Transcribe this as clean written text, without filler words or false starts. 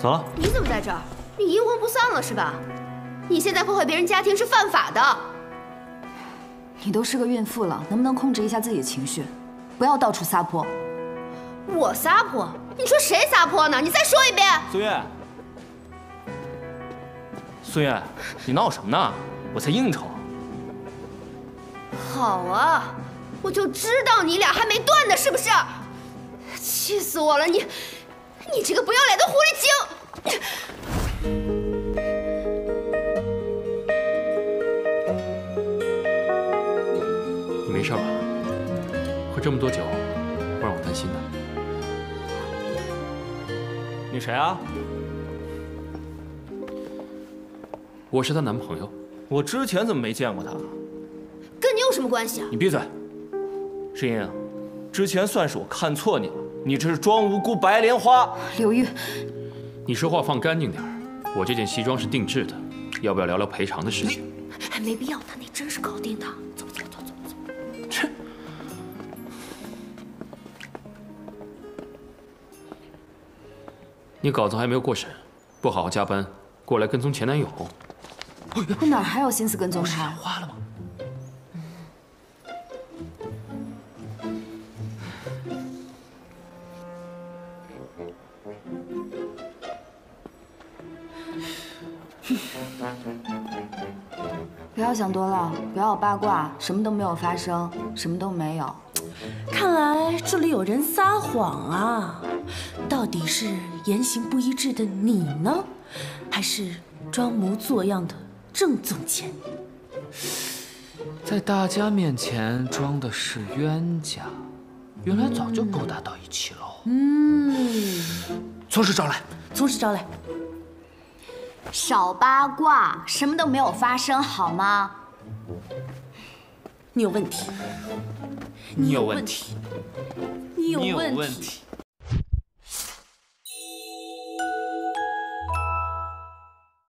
走了。你怎么在这儿？你阴魂不散了是吧？你现在破坏别人家庭是犯法的。你都是个孕妇了，能不能控制一下自己的情绪，不要到处撒泼？我撒泼？你说谁撒泼呢？你再说一遍。苏月，苏月，你闹什么呢？我才应酬。好啊，我就知道你俩还没断呢，是不是？气死我了！你这个不要脸的狐狸精！ 没事吧？喝这么多酒，会让我担心的。你谁啊？我是她男朋友。我之前怎么没见过她？跟你有什么关系啊？你闭嘴！石英，之前算是我看错你了，你这是装无辜白莲花。刘玉，你说话放干净点儿。我这件西装是定制的，要不要聊聊赔偿的事情？没必要，那你真是搞定的。走。 你稿子还没有过审，不好好加班，过来跟踪前男友。我哪还有心思跟踪他？眼花了吗？不要想多了，不要八卦，什么都没有发生，什么都没有。看来这里有人撒谎啊！ 到底是言行不一致的你呢，还是装模作样的郑总监？在大家面前装的是冤家，原来早就勾搭到一起喽。嗯，从实招来，从实招来。少八卦，什么都没有发生，好吗？你有问题，你有问题，你有问题。